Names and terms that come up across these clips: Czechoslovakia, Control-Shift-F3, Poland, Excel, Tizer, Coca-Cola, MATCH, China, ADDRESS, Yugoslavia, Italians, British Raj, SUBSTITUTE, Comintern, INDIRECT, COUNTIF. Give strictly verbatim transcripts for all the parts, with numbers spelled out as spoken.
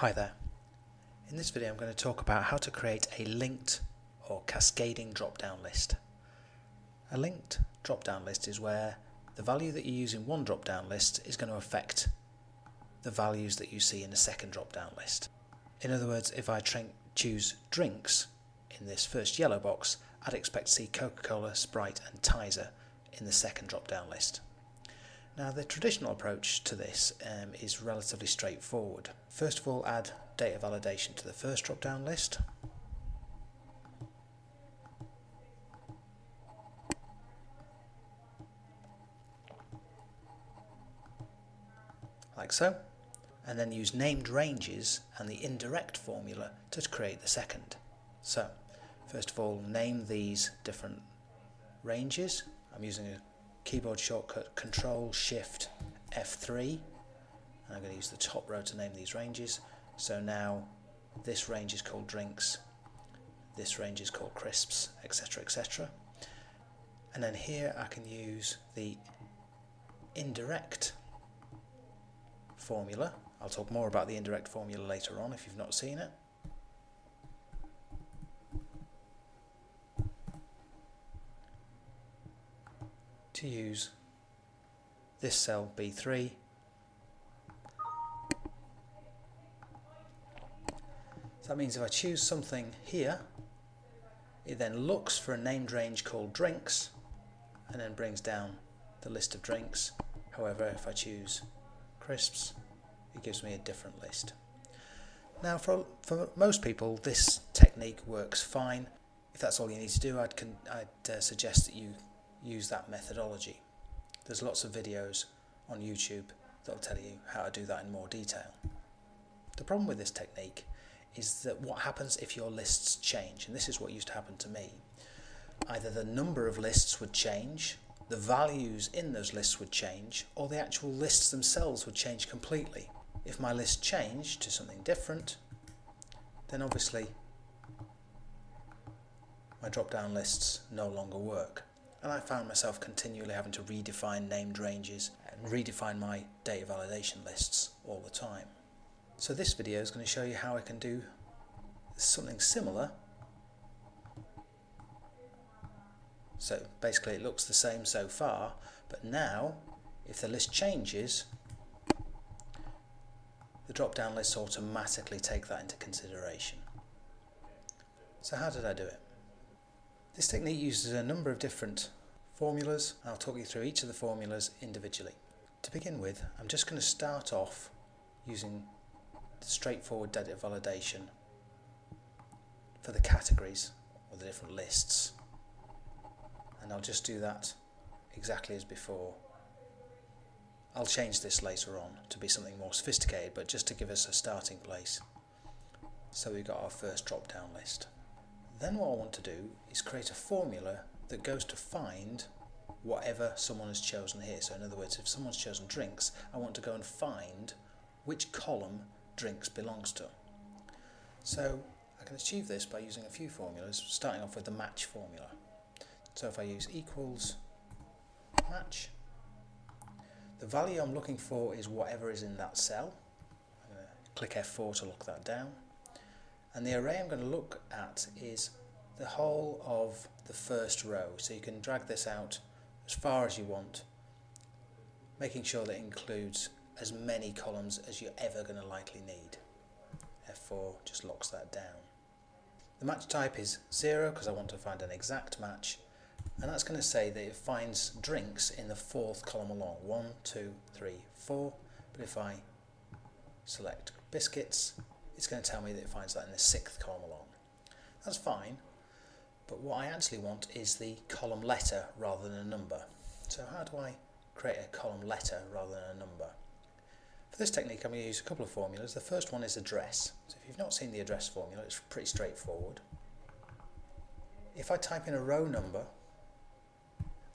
Hi there. In this video I'm going to talk about how to create a linked or cascading drop-down list. A linked drop-down list is where the value that you use in one drop-down list is going to affect the values that you see in the second drop-down list. In other words, if I choose drinks in this first yellow box, I'd expect to see Coca-Cola, Sprite and Tizer in the second drop-down list. Now, the traditional approach to this um, is relatively straightforward. First of all, add data validation to the first drop-down list. Like so. And then use named ranges and the indirect formula to create the second. So, first of all, name these different ranges. I'm using a keyboard shortcut Control Shift F three, and I'm going to use the top row to name these ranges. So now this range is called drinks, this range is called crisps, etc, et cetera. And then here I can use the indirect formula. I'll talk more about the indirect formula later on if you've not seen it. To use this cell B three, so that means if I choose something here, it then looks for a named range called drinks and then brings down the list of drinks. However, if I choose crisps, it gives me a different list. Now for, for most people this technique works fine. If that's all you need to do, I'd, con I'd uh, suggest that you use that methodology. There's lots of videos on YouTube that'll tell you how to do that in more detail. The problem with this technique is that what happens if your lists change, and this is what used to happen to me. Either the number of lists would change, the values in those lists would change, or the actual lists themselves would change completely. If my list changed to something different, then obviously my drop-down lists no longer work. And I found myself continually having to redefine named ranges and redefine my data validation lists all the time. So this video is going to show you how I can do something similar. So basically it looks the same so far, but now if the list changes, the drop-down lists automatically take that into consideration. So how did I do it? This technique uses a number of different formulas, and I'll talk you through each of the formulas individually. To begin with, I'm just going to start off using straightforward data validation for the categories or the different lists, and I'll just do that exactly as before. I'll change this later on to be something more sophisticated, but just to give us a starting place. So we've got our first drop-down list. Then what I want to do is create a formula that goes to find whatever someone has chosen here. So in other words, if someone's chosen drinks, I want to go and find which column drinks belongs to. So I can achieve this by using a few formulas, starting off with the match formula. So if I use equals match, the value I'm looking for is whatever is in that cell. I'm going to click F four to lock that down. And the array I'm going to look at is the whole of the first row. So you can drag this out as far as you want, making sure that it includes as many columns as you're ever going to likely need. F four just locks that down. The match type is zero because I want to find an exact match, and that's going to say that it finds drinks in the fourth column along. One, two, three, four. But if I select biscuits, it's going to tell me that it finds that in the sixth column along. That's fine, but what I actually want is the column letter rather than a number. So how do I create a column letter rather than a number? For this technique I'm going to use a couple of formulas. The first one is address. So if you've not seen the address formula, it's pretty straightforward. If I type in a row number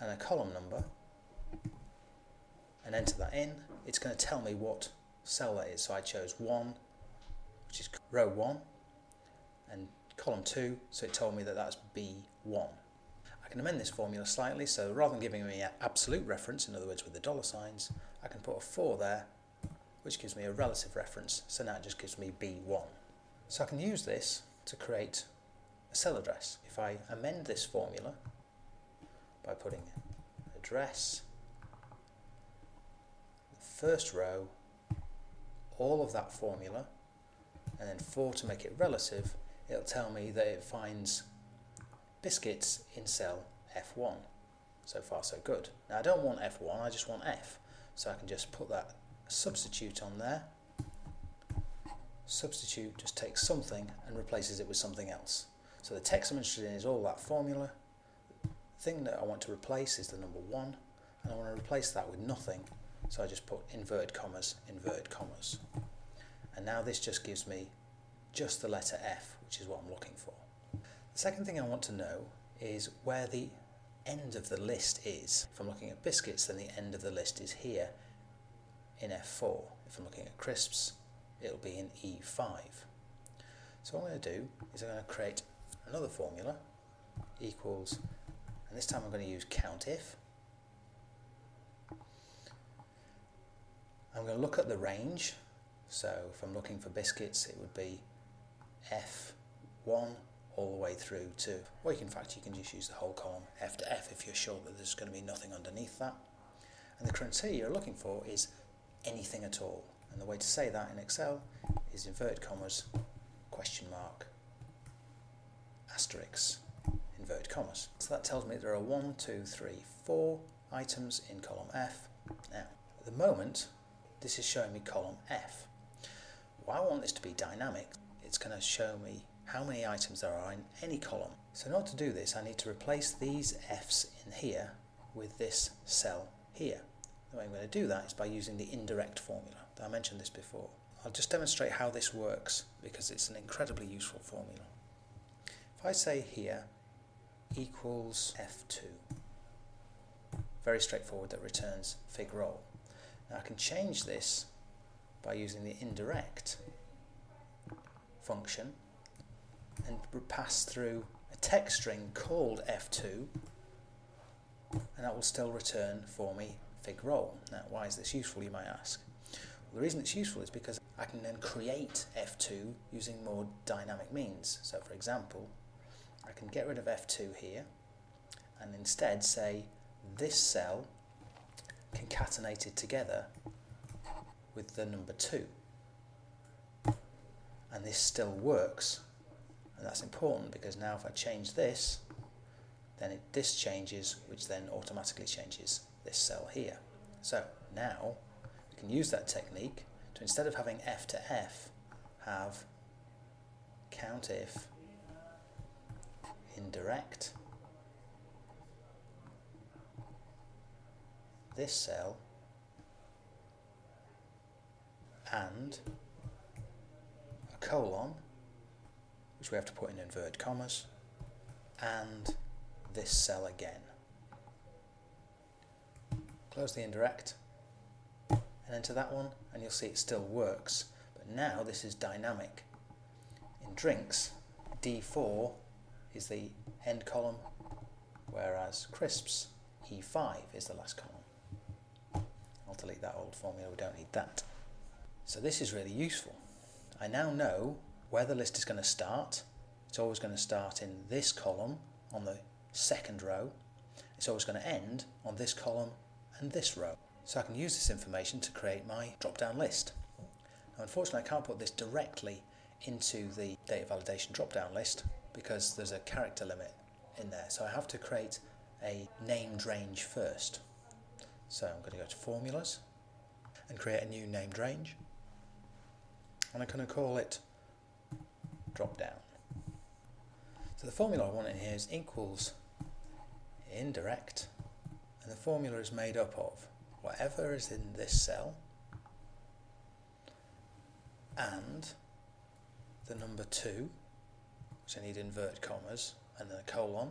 and a column number and enter that in, it's going to tell me what cell that is. So I chose one, which is row one, and column two, so it told me that that's B one. I can amend this formula slightly, so rather than giving me an absolute reference, in other words with the dollar signs, I can put a four there, which gives me a relative reference, so now it just gives me B one. So I can use this to create a cell address. If I amend this formula by putting address, first row, all of that formula, and then four to make it relative, it'll tell me that it finds biscuits in cell F one. So far so good. Now I don't want F one, I just want F. So I can just put that substitute on there. Substitute just takes something and replaces it with something else. So the text I'm interested in is all that formula. The thing that I want to replace is the number one, and I want to replace that with nothing. So I just put inverted commas, inverted commas. And now this just gives me just the letter F, which is what I'm looking for. The second thing I want to know is where the end of the list is. If I'm looking at biscuits, then the end of the list is here in F four. If I'm looking at crisps, it'll be in E five. So what I'm going to do is I'm going to create another formula, equals, and this time I'm going to use COUNTIF. I'm going to look at the range, so if I'm looking for biscuits it would be F one all the way through to, or you can, in fact you can just use the whole column F to F if you're sure that there's going to be nothing underneath that. And the criteria you're looking for is anything at all, and the way to say that in Excel is inverted commas, question mark, asterisk, inverted commas. So that tells me there are one, two, three, four items in column F. Now at the moment this is showing me column F. Well, I want this to be dynamic. It's going to show me how many items there are in any column. So in order to do this, I need to replace these F's in here with this cell here. The way I'm going to do that is by using the indirect formula. I mentioned this before. I'll just demonstrate how this works because it's an incredibly useful formula. If I say here equals F two, very straightforward, that returns fig roll. Now I can change this by using the indirect function and pass through a text string called F two, and that will still return for me fig roll. Now why is this useful, you might ask? Well, the reason it's useful is because I can then create F two using more dynamic means. So for example, I can get rid of F two here and instead say this cell concatenated together with the number two, and this still works, and that's important because now if I change this, then it this changes, which then automatically changes this cell here. So now we can use that technique to, instead of having F to F, have COUNTIF indirect this cell and a colon, which we have to put in inverted commas, and this cell again. Close the indirect and enter that one, and you'll see it still works, but now this is dynamic. In drinks, D four is the end column, whereas crisps, E five is the last column. I'll delete that old formula, we don't need that. So this is really useful. I now know where the list is going to start. It's always going to start in this column on the second row. It's always going to end on this column and this row. So I can use this information to create my drop-down list. Now unfortunately I can't put this directly into the data validation drop-down list because there's a character limit in there. So I have to create a named range first. So I'm going to go to formulas and create a new named range, and I'm going to call it drop down. So the formula I want in here is equals indirect, and the formula is made up of whatever is in this cell and the number two, which I need inverted commas, and then a colon,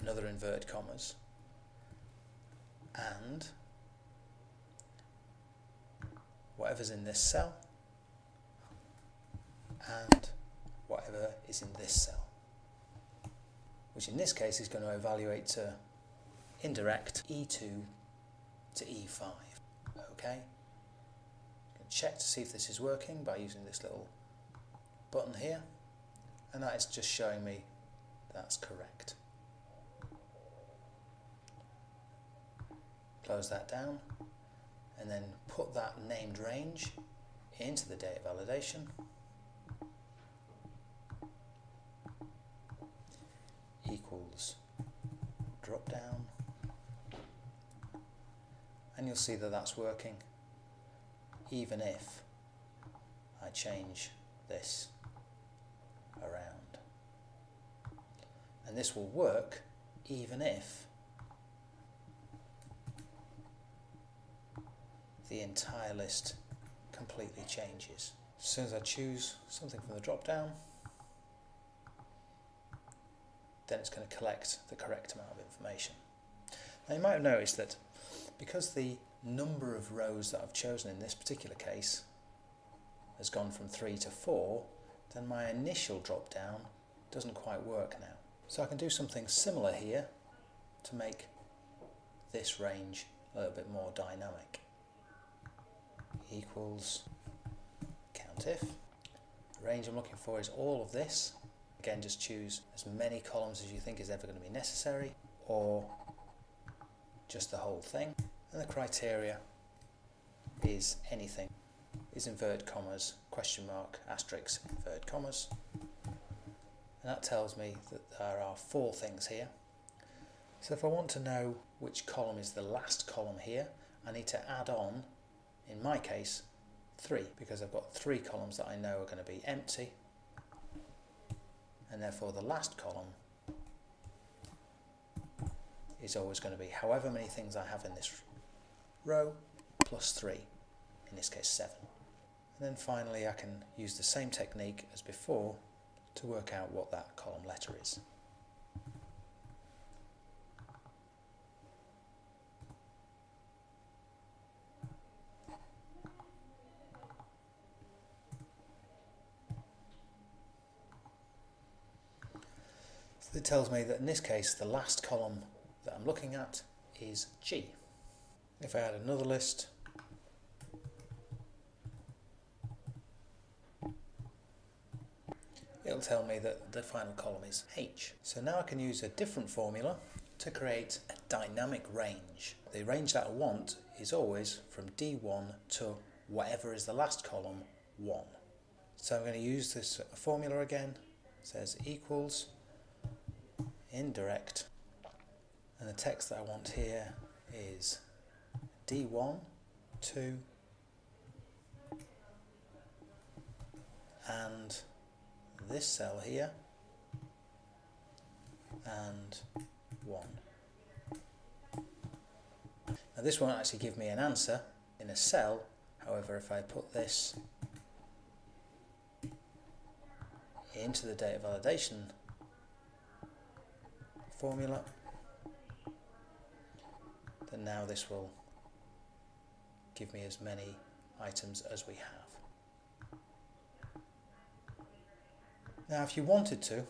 another inverted commas, and whatever's in this cell and whatever is in this cell, which in this case is going to evaluate to indirect E two to E five. Okay, check to see if this is working by using this little button here, and that is just showing me that's correct. Close that down and then put that named range into the data validation. Equals drop down, and you'll see that that's working even if I change this around, and this will work even if the entire list completely changes. As soon as I choose something from the drop down, then it's going to collect the correct amount of information. Now you might have noticed that because the number of rows that I've chosen in this particular case has gone from three to four, then my initial drop down doesn't quite work now. So I can do something similar here to make this range a little bit more dynamic. Equals COUNTIF. The range I'm looking for is all of this. Again, just choose as many columns as you think is ever going to be necessary, or just the whole thing. And the criteria is anything, is inverted commas, question mark, asterisk, inverted commas. And that tells me that there are four things here. So if I want to know which column is the last column here, I need to add on, in my case, three, because I've got three columns that I know are going to be empty. And therefore the last column is always going to be however many things I have in this row plus three, in this case seven. And then finally I can use the same technique as before to work out what that column letter is. It tells me that in this case the last column that I'm looking at is G. If I add another list, it'll tell me that the final column is H. So now I can use a different formula to create a dynamic range. The range that I want is always from D one to whatever is the last column, one. So I'm going to use this formula again. It says equals indirect, and the text that I want here is D one, two, and this cell here, and one. Now this won't actually give me an answer in a cell, however if I put this into the data validation formula, then now this will give me as many items as we have. Now if you wanted to,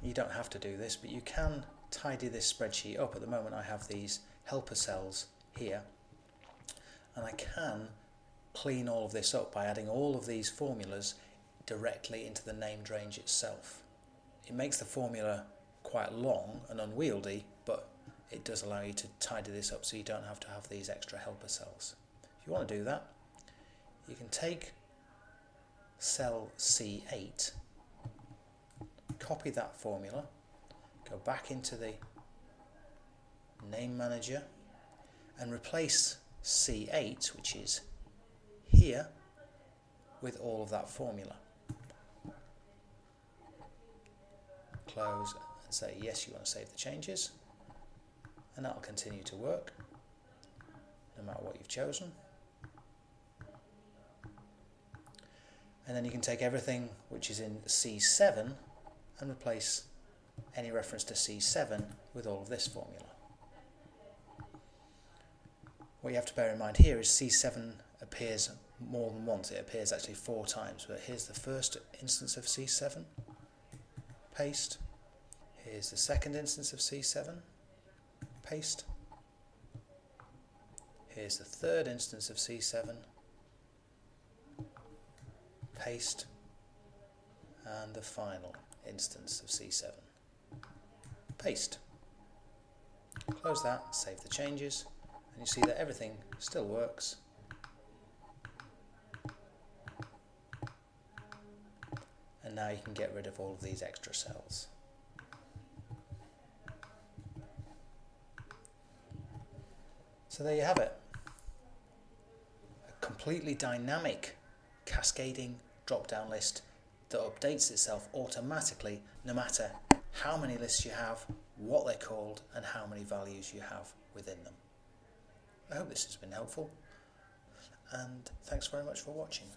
you don't have to do this, but you can tidy this spreadsheet up. At the moment I have these helper cells here, and I can clean all of this up by adding all of these formulas directly into the named range itself. It makes the formula quite long and unwieldy, but it does allow you to tidy this up so you don't have to have these extra helper cells. If you want to do that, you can take cell C eight, copy that formula, go back into the name manager and replace C eight, which is here, with all of that formula. Close and say yes, you want to save the changes, and that will continue to work no matter what you've chosen. And then you can take everything which is in C seven and replace any reference to C seven with all of this formula. What you have to bear in mind here is C seven appears more than once. It appears actually four times, but here's the first instance of C seven. Paste. Here's the second instance of C seven, paste. Here's the third instance of C seven, paste, and the final instance of C seven. Paste. Close that, save the changes, and you see that everything still works. And now you can get rid of all of these extra cells. So there you have it. A completely dynamic cascading drop-down list that updates itself automatically no matter how many lists you have, what they're called, and how many values you have within them. I hope this has been helpful, and thanks very much for watching.